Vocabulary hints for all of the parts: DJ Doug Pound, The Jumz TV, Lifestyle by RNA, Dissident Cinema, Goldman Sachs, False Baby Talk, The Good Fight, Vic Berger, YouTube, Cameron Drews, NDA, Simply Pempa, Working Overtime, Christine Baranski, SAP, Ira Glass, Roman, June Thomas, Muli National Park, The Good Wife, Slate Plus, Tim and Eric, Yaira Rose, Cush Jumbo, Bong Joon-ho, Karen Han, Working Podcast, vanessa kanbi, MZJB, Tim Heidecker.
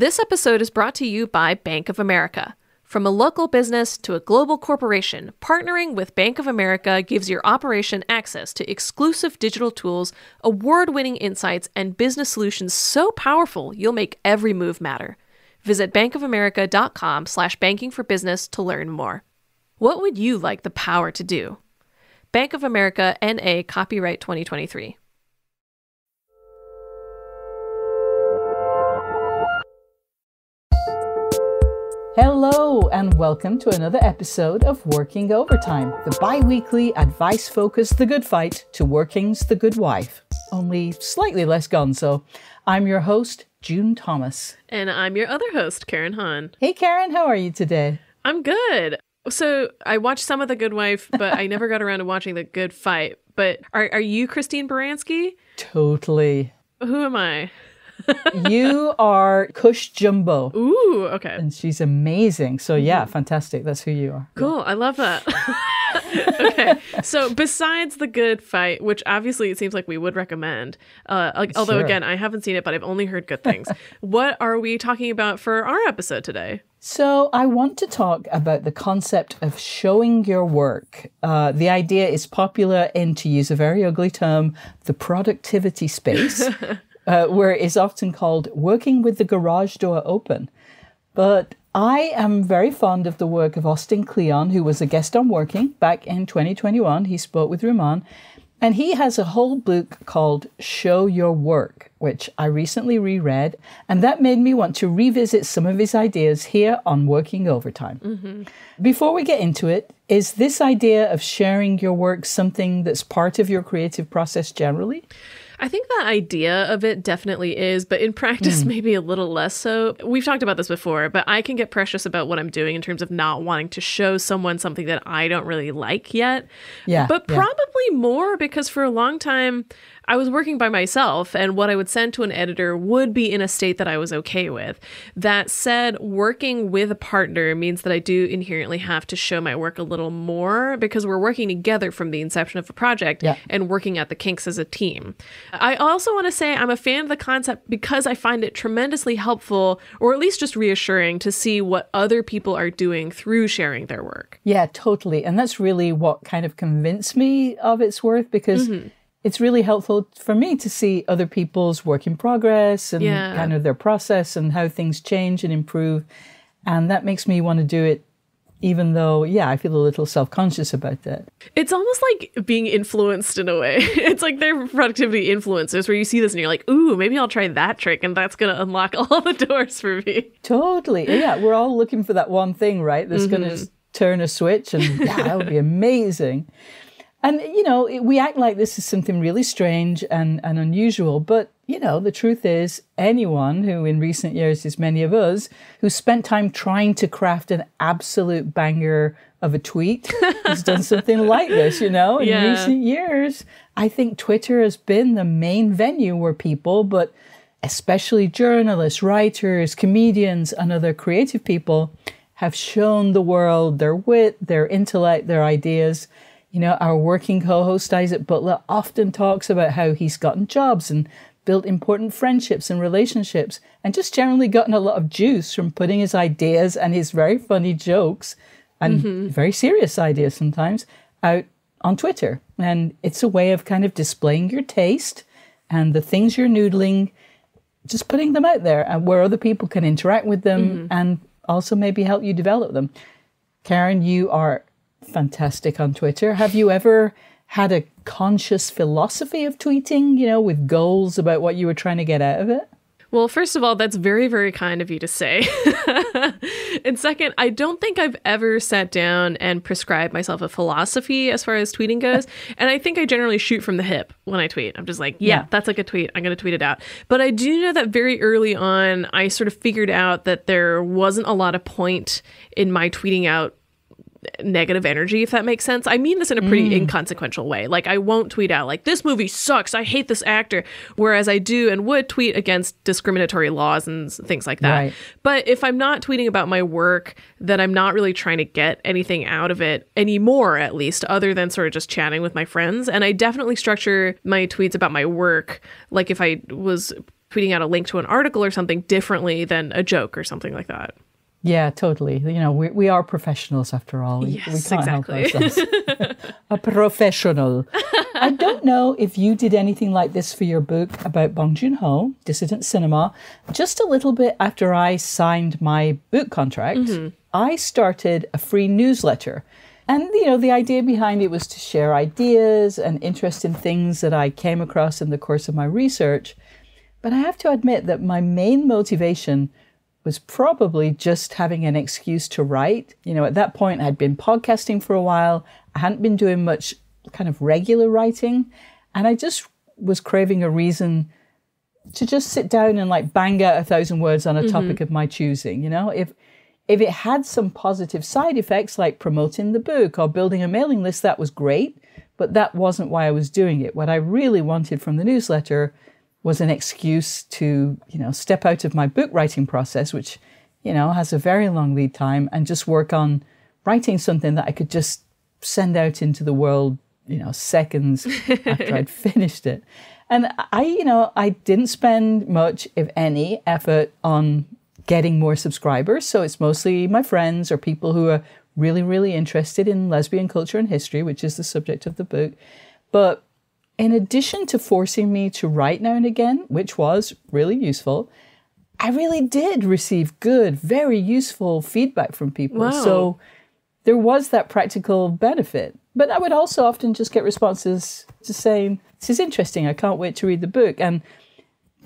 This episode is brought to you by Bank of America. From a local business to a global corporation, partnering with Bank of America gives your operation access to exclusive digital tools, award-winning insights, and business solutions so powerful you'll make every move matter. Visit bankofamerica.com/banking for business to learn more. What would you like the power to do? Bank of America, N.A., copyright 2023. Hello, and welcome to another episode of Working Overtime, the bi-weekly advice-focused The Good Fight to Working's The Good Wife, only slightly less gonzo. I'm your host, June Thomas. And I'm your other host, Karen Han. Hey, Karen, how are you today? I'm good. So I watched some of The Good Wife, but I never got around to watching The Good Fight. But are you Christine Baranski? Totally. Who am I? You are Cush Jumbo. Ooh, okay. And she's amazing. So yeah, fantastic. That's who you are. Cool. I love that. Okay. So besides The Good Fight, which obviously it seems like we would recommend, although again, I haven't seen it, but I've only heard good things. What are we talking about for our episode today? So I want to talk about the concept of showing your work. The idea is popular in, to use a very ugly term, the productivity space. Where it's often called working with the garage door open. But I am very fond of the work of Austin Kleon, who was a guest on Working back in 2021. He spoke with Roman, and he has a whole book called Show Your Work, which I recently reread, and that made me want to revisit some of his ideas here on Working Overtime. Before we get into it, is this idea of sharing your work something that's part of your creative process generally? I think the idea of it definitely is, but in practice, maybe a little less so. We've talked about this before, but I can get precious about what I'm doing in terms of not wanting to show someone something that I don't really like yet. But probably more because for a long time, I was working by myself, and what I would send to an editor would be in a state that I was okay with. That said, working with a partner means that I do inherently have to show my work a little more because we're working together from the inception of a project and working out the kinks as a team. I also want to say I'm a fan of the concept because I find it tremendously helpful, or at least just reassuring, to see what other people are doing through sharing their work. Yeah, totally. And that's really what kind of convinced me of its worth, because it's really helpful for me to see other people's work in progress and kind of their process and how things change and improve. And that makes me want to do it, even though, I feel a little self-conscious about that. It's almost like being influenced in a way. It's like they're productivity influencers where you see this and you're like, ooh, maybe I'll try that trick and that's going to unlock all the doors for me. Totally. Yeah, we're all looking for that one thing, right? That's going to turn a switch and that would be amazing. And, you know, we act like this is something really strange and unusual, but, you know, the truth is anyone who in recent years is many of us who spent time trying to craft an absolute banger of a tweet has done something like this, you know, in recent years. I think Twitter has been the main venue where people, but especially journalists, writers, comedians, and other creative people have shown the world their wit, their intellect, their ideas. You know, our working co-host Isaac Butler often talks about how he's gotten jobs and built important friendships and relationships and just generally gotten a lot of juice from putting his ideas and his very funny jokes and very serious ideas sometimes out on Twitter. And it's a way of kind of displaying your taste and the things you're noodling, just putting them out there and where other people can interact with them and also maybe help you develop them. Karen, you are fantastic on Twitter. Have you ever had a conscious philosophy of tweeting, you know, with goals about what you were trying to get out of it? Well, first of all, that's very, very kind of you to say. And second, I don't think I've ever sat down and prescribed myself a philosophy as far as tweeting goes. And I think I generally shoot from the hip when I tweet. I'm just like, that's a good tweet. I'm going to tweet it out. But I do know that very early on, I sort of figured out that there wasn't a lot of point in my tweeting out negative energy, if that makes sense. I mean this in a pretty inconsequential way. Like, I won't tweet out like, this movie sucks, I hate this actor, whereas I do and would tweet against discriminatory laws and things like that. Right. But if I'm not tweeting about my work, then I'm not really trying to get anything out of it anymore, at least, other than sort of just chatting with my friends. And I definitely structure my tweets about my work, like if I was tweeting out a link to an article or something differently than a joke or something like that. Yeah, totally. You know, we are professionals after all. Yes, we can't help ourselves. A professional. I don't know if you did anything like this for your book about Bong Joon-ho, Dissident Cinema. Just a little bit after I signed my book contract, I started a free newsletter. And, you know, the idea behind it was to share ideas and interesting things that I came across in the course of my research. But I have to admit that my main motivation was probably just having an excuse to write. You know, at that point, I'd been podcasting for a while. I hadn't been doing much kind of regular writing. And I just was craving a reason to just sit down and like bang out 1,000 words on a topic of my choosing. You know, if it had some positive side effects like promoting the book or building a mailing list, that was great. But that wasn't why I was doing it. What I really wanted from the newsletter was an excuse to, you know, step out of my book writing process, which, you know, has a very long lead time, and just work on writing something that I could just send out into the world, you know, seconds after I'd finished it. And I didn't spend much, if any, effort on getting more subscribers. So it's mostly my friends or people who are really, really interested in lesbian culture and history, which is the subject of the book. But in addition to forcing me to write now and again, which was really useful, I really did receive good, very useful feedback from people. Wow. So there was that practical benefit. But I would also often just get responses just saying, this is interesting, I can't wait to read the book. And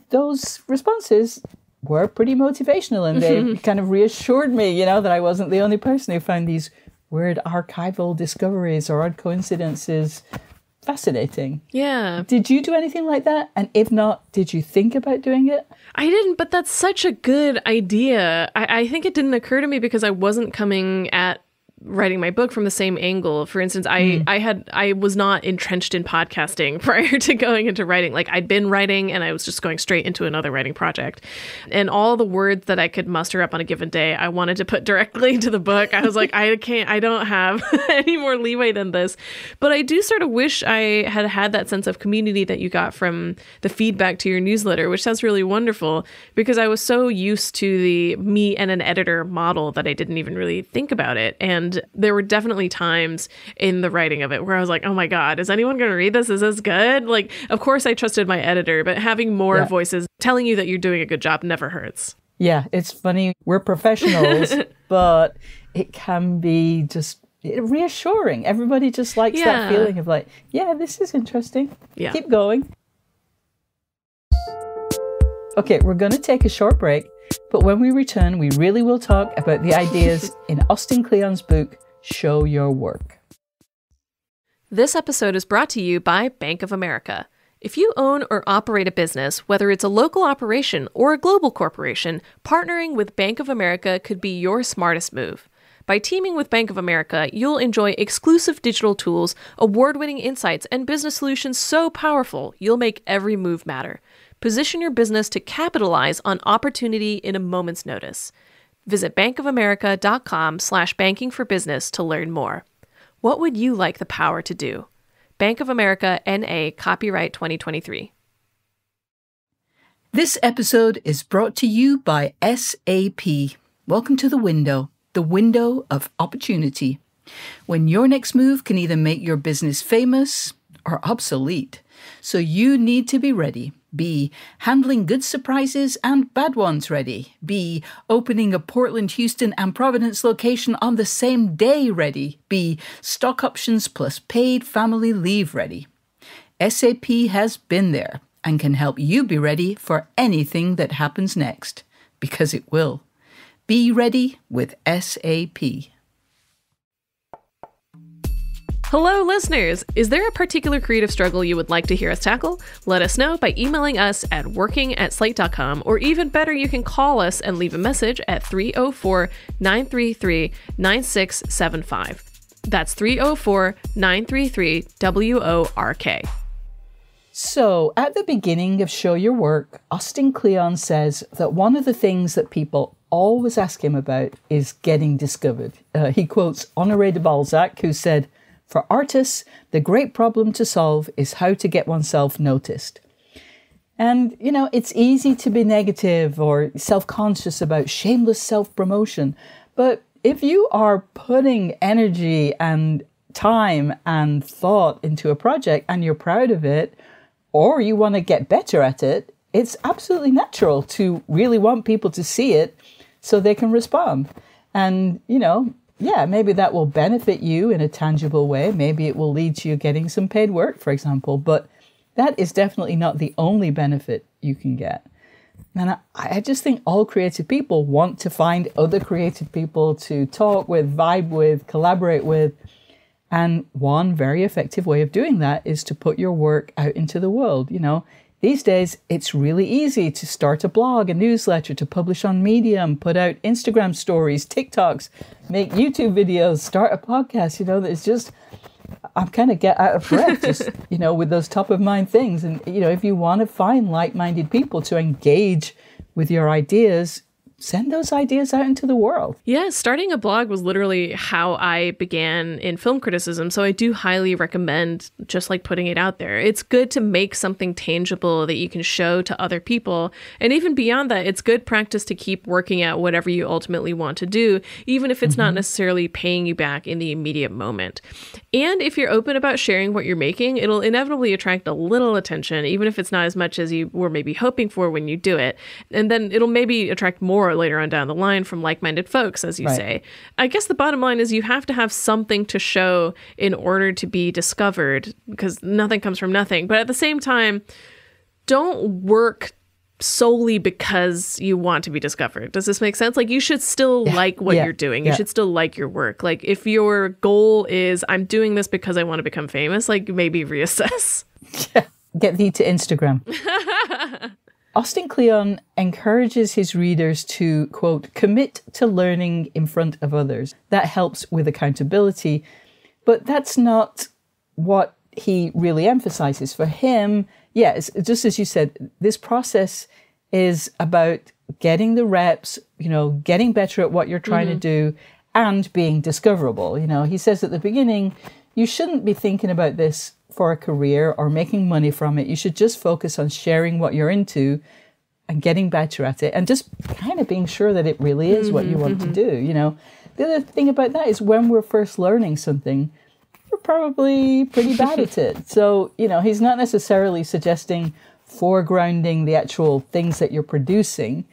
those responses were pretty motivational, and they kind of reassured me, you know, that I wasn't the only person who found these weird archival discoveries or odd coincidences fascinating. Yeah. Did you do anything like that? And if not, did you think about doing it? I didn't, but that's such a good idea. I think it didn't occur to me because I wasn't coming at writing my book from the same angle. For instance, I was not entrenched in podcasting prior to going into writing. Like, I'd been writing and I was just going straight into another writing project. And all the words that I could muster up on a given day, I wanted to put directly into the book. I was like, I don't have any more leeway than this. But I do sort of wish I had had that sense of community that you got from the feedback to your newsletter, which sounds really wonderful, because I was so used to the me and an editor model that I didn't even really think about it. And there were definitely times in the writing of it where I was like, oh my God, is anyone going to read this? Is this good? Like, of course I trusted my editor, but having more voices telling you that you're doing a good job never hurts. Yeah, it's funny. We're professionals, but it can be just reassuring. Everybody just likes that feeling of like, yeah, this is interesting. Yeah. Keep going. Okay, we're going to take a short break. But when we return, we really will talk about the ideas in Austin Kleon's book, Show Your Work. This episode is brought to you by Bank of America. If you own or operate a business, whether it's a local operation or a global corporation, partnering with Bank of America could be your smartest move. By teaming with Bank of America, you'll enjoy exclusive digital tools, award-winning insights, and business solutions so powerful, you'll make every move matter. Position your business to capitalize on opportunity in a moment's notice. Visit bankofamerica.com/bankingforbusiness to learn more. What would you like the power to do? Bank of America, N.A., copyright 2023. This episode is brought to you by SAP. Welcome to the window of opportunity. When your next move can either make your business famous or obsolete. So you need to be ready. B. Handling good surprises and bad ones ready. B. Opening a Portland, Houston, and Providence location on the same day ready. B. Stock options plus paid family leave ready. SAP has been there and can help you be ready for anything that happens next, because it will. Be ready with SAP. Hello, listeners! Is there a particular creative struggle you would like to hear us tackle? Let us know by emailing us at working@slate.com, or even better, you can call us and leave a message at 304-933-9675. That's 304-933-WORK. So, at the beginning of Show Your Work, Austin Kleon says that one of the things that people always ask him about is getting discovered. He quotes Honoré de Balzac, who said, "For artists, the great problem to solve is how to get oneself noticed." And, you know, it's easy to be negative or self-conscious about shameless self-promotion. But if you are putting energy and time and thought into a project and you're proud of it, or you want to get better at it, it's absolutely natural to really want people to see it so they can respond. And, you know, yeah, maybe that will benefit you in a tangible way. Maybe it will lead to you getting some paid work, for example. But that is definitely not the only benefit you can get. And I just think all creative people want to find other creative people to talk with, vibe with, collaborate with. And one very effective way of doing that is to put your work out into the world. You know, these days, it's really easy to start a blog, a newsletter, to publish on Medium, put out Instagram stories, TikToks, make YouTube videos, start a podcast. You know, there's just, I'm kind of get out of breath just, you know, with those top of mind things. And, you know, if you want to find like-minded people to engage with your ideas, send those ideas out into the world. Yeah, starting a blog was literally how I began in film criticism. So I do highly recommend just like putting it out there. It's good to make something tangible that you can show to other people. And even beyond that, it's good practice to keep working at whatever you ultimately want to do, even if it's not necessarily paying you back in the immediate moment. And if you're open about sharing what you're making, it'll inevitably attract a little attention, even if it's not as much as you were maybe hoping for when you do it. And then it'll maybe attract more later on down the line from like-minded folks, as you say. I guess the bottom line is you have to have something to show in order to be discovered, because nothing comes from nothing. But at the same time, don't work solely because you want to be discovered. Does this make sense? Like, you should still like what you're doing. You should still like your work. Like, if your goal is, I'm doing this because I want to become famous, like, maybe reassess. Get thee to Instagram. Austin Kleon encourages his readers to, quote, commit to learning in front of others. That helps with accountability. But that's not what he really emphasizes. For him, it's just as you said, this process is about getting the reps, you know, getting better at what you're trying to do and being discoverable. You know, he says at the beginning, you shouldn't be thinking about this for a career or making money from it. You should just focus on sharing what you're into and getting better at it and just kind of being sure that it really is what you want to do. You know, the other thing about that is when we're first learning something, we're probably pretty bad at it. So, you know, he's not necessarily suggesting foregrounding the actual things that you're producing.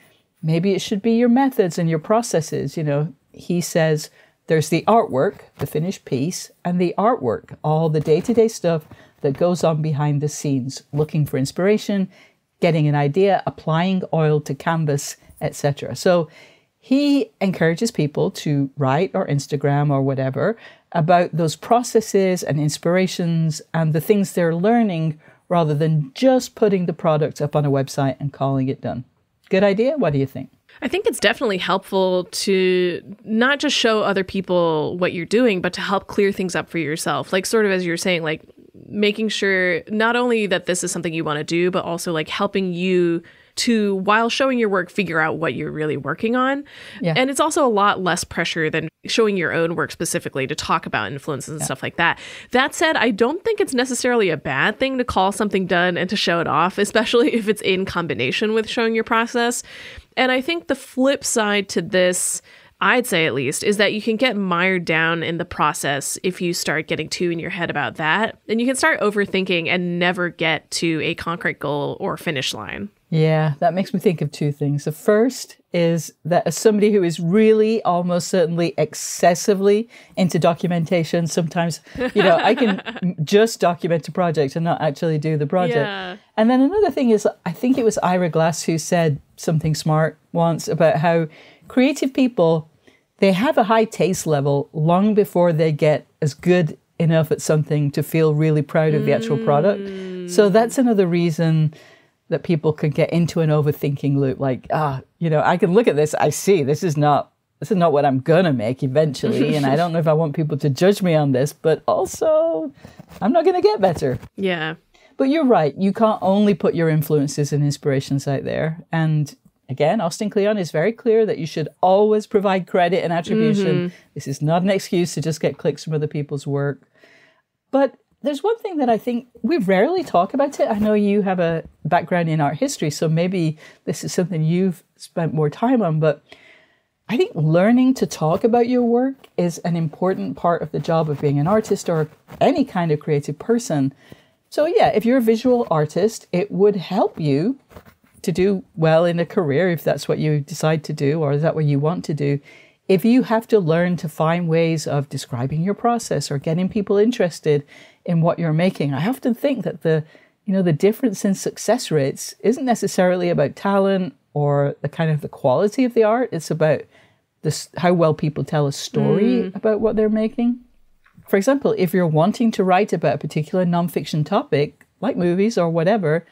Maybe it should be your methods and your processes. You know, he says, there's the artwork, the finished piece, and the artwork, all the day-to-day stuff that goes on behind the scenes, looking for inspiration, getting an idea, applying oil to canvas, etc. So he encourages people to write or Instagram or whatever about those processes and inspirations and the things they're learning rather than just putting the product up on a website and calling it done. Good idea? What do you think? I think it's definitely helpful to not just show other people what you're doing, but to help clear things up for yourself. Like, sort of as you're saying, like making sure not only that this is something you want to do, but also like helping you to, while showing your work, figure out what you're really working on. Yeah. And it's also a lot less pressure than showing your own work specifically to talk about influences and stuff like that. That said, I don't think it's necessarily a bad thing to call something done and to show it off, especially if it's in combination with showing your process. And I think the flip side to this, I'd say at least, is that you can get mired down in the process if you start getting too in your head about that. And you can start overthinking and never get to a concrete goal or finish line. Yeah, that makes me think of two things. The first is that as somebody who is really almost certainly excessively into documentation, sometimes, you know, I can just document a project and not actually do the project. Yeah. And then another thing is, I think it was Ira Glass who said something smart once about how creative people, they have a high taste level long before they get as good enough at something to feel really proud of the actual product. So that's another reason that people could get into an overthinking loop, like, you know, I can look at this, I see, this is not what I'm gonna make eventually, and I don't know if I want people to judge me on this, but also, I'm not gonna get better. Yeah. But you're right, you can't only put your influences and inspirations out there. And again, Austin Kleon is very clear that you should always provide credit and attribution. This is not an excuse to just get clicks from other people's work. But There's one thing that I think we rarely talk about it. I know you have a background in art history, so maybe this is something you've spent more time on, but I think learning to talk about your work is an important part of the job of being an artist or any kind of creative person. So yeah, if you're a visual artist, it would help you to do well in a career if that's what you decide to do, or is that what you want to do. If you have to learn to find ways of describing your process or getting people interested in what you're making, I often think that the difference in success rates isn't necessarily about talent or the quality of the art. It's about how well people tell a story about what they're making. For example, if you're wanting to write about a particular nonfiction topic, like movies or whatever,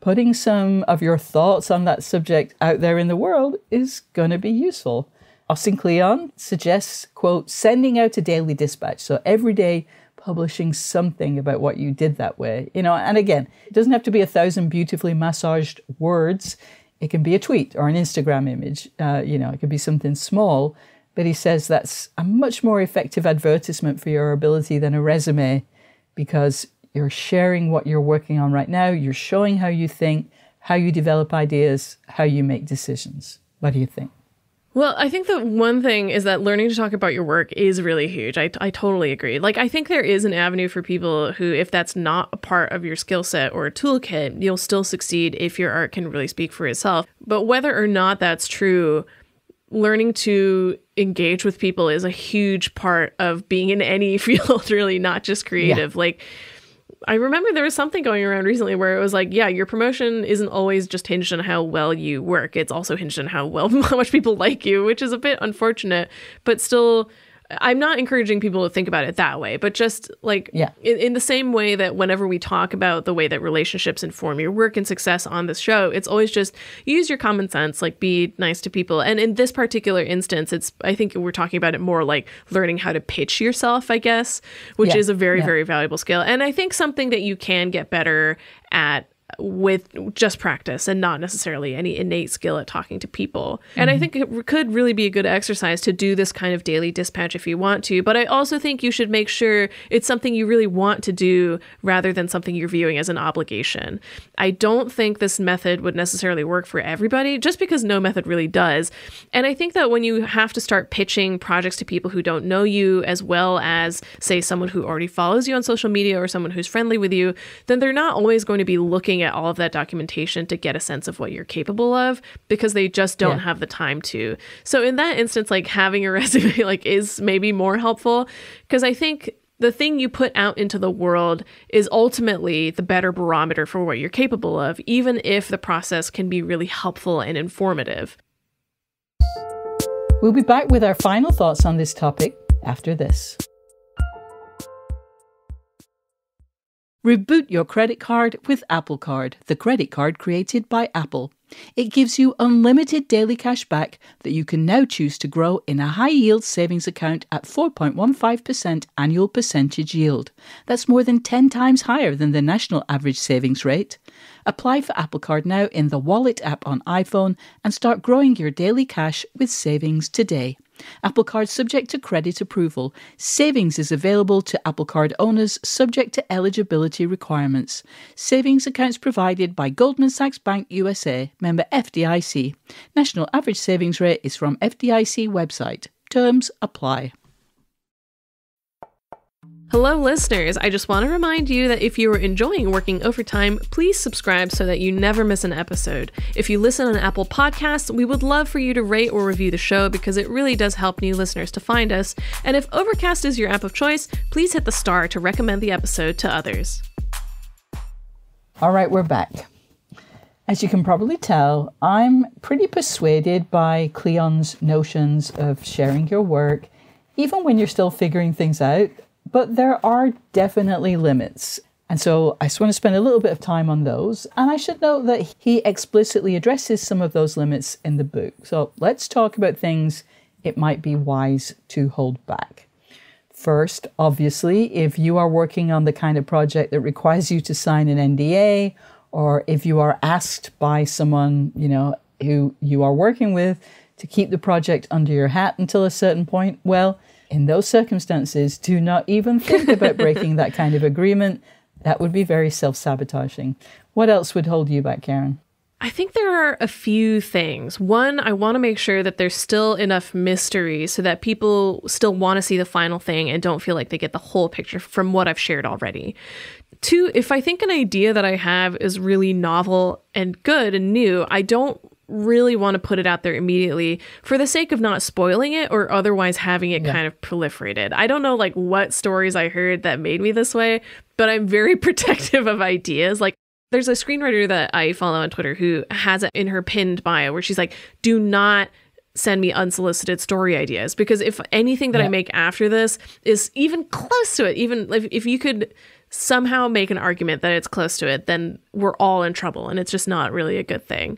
putting some of your thoughts on that subject out there in the world is going to be useful. Austin Kleon suggests, quote, sending out a daily dispatch. So every day publishing something about what you did that way. And again, it doesn't have to be 1,000 beautifully massaged words. It can be a tweet or an Instagram image. It could be something small. But he says that's a much more effective advertisement for your ability than a resume, because you're sharing what you're working on right now. You're showing how you think, how you develop ideas, how you make decisions. What do you think? Well, I think that one thing is that learning to talk about your work is really huge. I totally agree. I think there is an avenue for people who, if that's not a part of your skill set or a toolkit, you'll still succeed if your art can really speak for itself. But whether or not that's true, learning to engage with people is a huge part of being in any field, really, not just creative. Yeah. I remember there was something going around recently where it was your promotion isn't always just hinged on how well you work. It's also hinged on how much people like you, which is a bit unfortunate, but still, I'm not encouraging people to think about it that way, but just in the same way that whenever we talk about the way that relationships inform your work and success on this show, it's always just use your common sense, be nice to people. And in this particular instance, I think we're talking about it more like learning how to pitch yourself, I guess, which is a very, very valuable skill. And I think something that you can get better at with just practice and not necessarily any innate skill at talking to people. Mm-hmm. And I think it could really be a good exercise to do this kind of daily dispatch if you want to. But I also think you should make sure it's something you really want to do rather than something you're viewing as an obligation. I don't think this method would necessarily work for everybody, just because no method really does. And I think that when you have to start pitching projects to people who don't know you, as well as, say, someone who already follows you on social media or someone who's friendly with you, then they're not always going to be looking at all of that documentation to get a sense of what you're capable of, because they just don't have the time to. So in that instance, having a resume is maybe more helpful, because I think the thing you put out into the world is ultimately the better barometer for what you're capable of, even if the process can be really helpful and informative. We'll be back with our final thoughts on this topic after this. Reboot your credit card with Apple Card, the credit card created by Apple. It gives you unlimited daily cash back that you can now choose to grow in a high-yield savings account at 4.15% annual percentage yield. That's more than 10 times higher than the national average savings rate. Apply for Apple Card now in the Wallet app on iPhone and start growing your daily cash with savings today. Apple Card subject to credit approval. Savings is available to Apple Card owners subject to eligibility requirements. Savings accounts provided by Goldman Sachs Bank USA, member FDIC. National average savings rate is from FDIC website. Terms apply. Hello, listeners. I just want to remind you that if you are enjoying Working Overtime, please subscribe so that you never miss an episode. If you listen on Apple Podcasts, we would love for you to rate or review the show, because it really does help new listeners to find us. And if Overcast is your app of choice, please hit the star to recommend the episode to others. All right, we're back. As you can probably tell, I'm pretty persuaded by Kleon's notions of sharing your work, even when you're still figuring things out. But there are definitely limits. And so I just want to spend a little bit of time on those. And I should note that he explicitly addresses some of those limits in the book. So let's talk about things it might be wise to hold back. First, obviously, if you are working on the kind of project that requires you to sign an NDA, or if you are asked by someone, who you are working with to keep the project under your hat until a certain point, well, in those circumstances, do not even think about breaking that kind of agreement. That would be very self-sabotaging. What else would hold you back, Karen? I think there are a few things. One, I want to make sure that there's still enough mystery so that people still want to see the final thing and don't feel like they get the whole picture from what I've shared already. Two, if I think an idea that I have is really novel and good and new, I don't really want to put it out there immediately for the sake of not spoiling it or otherwise having it kind of proliferated. I don't know like what stories I heard that made me this way, but I'm very protective of ideas. Like, there's a screenwriter that I follow on Twitter who has it in her pinned bio where she's like, do not send me unsolicited story ideas, because if anything that I make after this is even close to it, even if you could somehow make an argument that it's close to it, then we're all in trouble and it's just not really a good thing.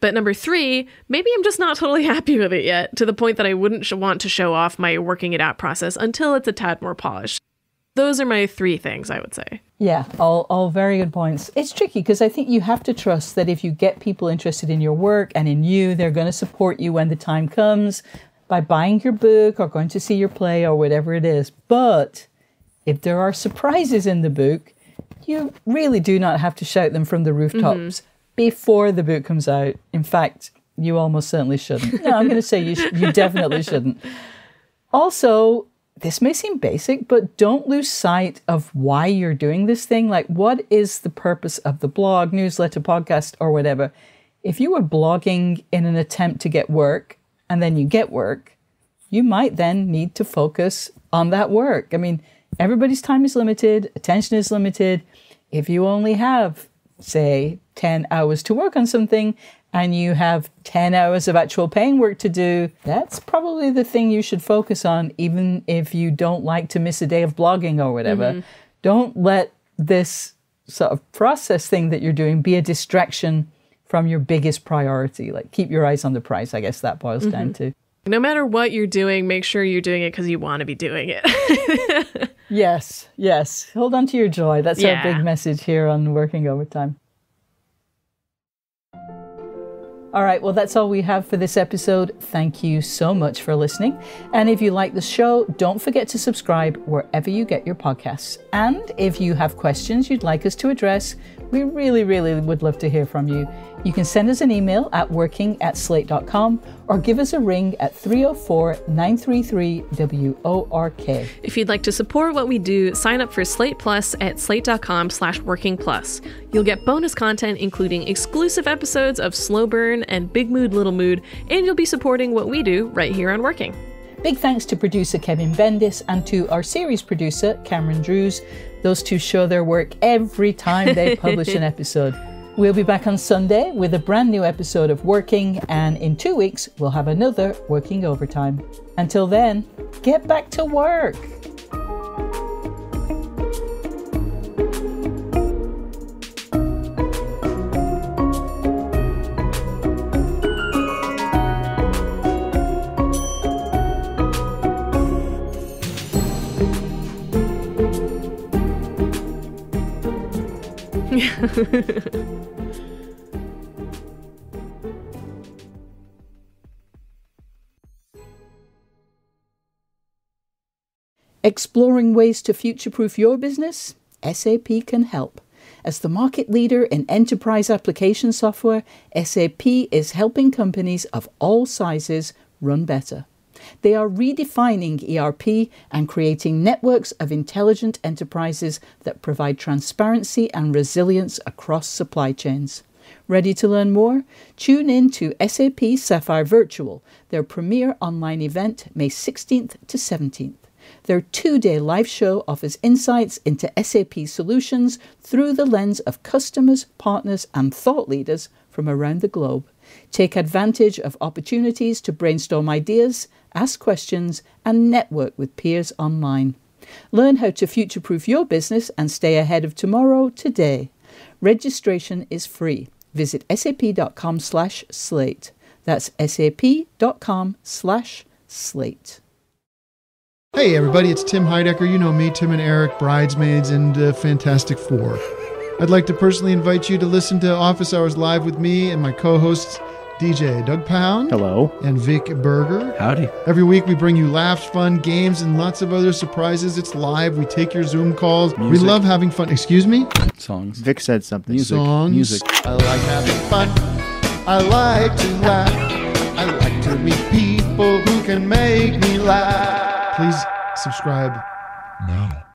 But number three, maybe I'm just not totally happy with it yet, to the point that I wouldn't want to show off my working it out process until it's a tad more polished. Those are my three things, I would say. Yeah, all very good points. It's tricky because I think you have to trust that if you get people interested in your work and in you, they're going to support you when the time comes by buying your book or going to see your play or whatever it is. But if there are surprises in the book, you really do not have to shout them from the rooftops before the book comes out. In fact, you almost certainly shouldn't. No, I'm going to say you definitely shouldn't. Also, this may seem basic, but don't lose sight of why you're doing this thing. Like, what is the purpose of the blog, newsletter, podcast, or whatever? If you were blogging in an attempt to get work and then you get work, you might then need to focus on that work. I mean, everybody's time is limited. Attention is limited. If you only have, say, 10 hours to work on something and you have 10 hours of actual paying work to do, that's probably the thing you should focus on, even if you don't like to miss a day of blogging or whatever. Don't let this sort of process thing that you're doing be a distraction from your biggest priority. Like, keep your eyes on the prize, I guess that boils down to. No matter what you're doing, make sure you're doing it because you want to be doing it. Yes. Hold on to your joy. That's our big message here on Working Overtime. All right, well, that's all we have for this episode. Thank you so much for listening. And if you like the show, don't forget to subscribe wherever you get your podcasts. And if you have questions you'd like us to address, we really, really would love to hear from you. You can send us an email at working@slate.com or give us a ring at 304-933-WORK. If you'd like to support what we do, sign up for Slate Plus at slate.com/working plus. You'll get bonus content, including exclusive episodes of Slow Burn and Big Mood, Little Mood, and you'll be supporting what we do right here on Working. Big thanks to producer Kevin Bendis and to our series producer, Cameron Drews. Those two show their work every time they publish an episode. We'll be back on Sunday with a brand new episode of Working, and in 2 weeks, we'll have another Working Overtime. Until then, get back to work. Exploring ways to future-proof your business? SAP can help. As the market leader in enterprise application software, SAP is helping companies of all sizes run better. They are redefining ERP and creating networks of intelligent enterprises that provide transparency and resilience across supply chains. Ready to learn more? Tune in to SAP Sapphire Virtual, their premier online event, May 16th to 17th. Their two-day live show offers insights into SAP solutions through the lens of customers, partners, and thought leaders from around the globe. Take advantage of opportunities to brainstorm ideas, ask questions, and network with peers online. Learn how to future-proof your business and stay ahead of tomorrow today. Registration is free. Visit sap.com/slate. That's sap.com/slate. Hey everybody, it's Tim Heidecker. You know me, Tim and Eric, Bridesmaids, and Fantastic Four. I'd like to personally invite you to listen to Office Hours Live with me and my co-hosts DJ Doug Pound. Hello. And Vic Berger. Howdy. Every week we bring you laughs, fun, games, and lots of other surprises. It's live. We take your Zoom calls. Music. We love having fun. Excuse me? Songs. Vic said something. Music. Songs. Music. I like having fun. I like to laugh. I like to meet people who can make me laugh. Please subscribe now.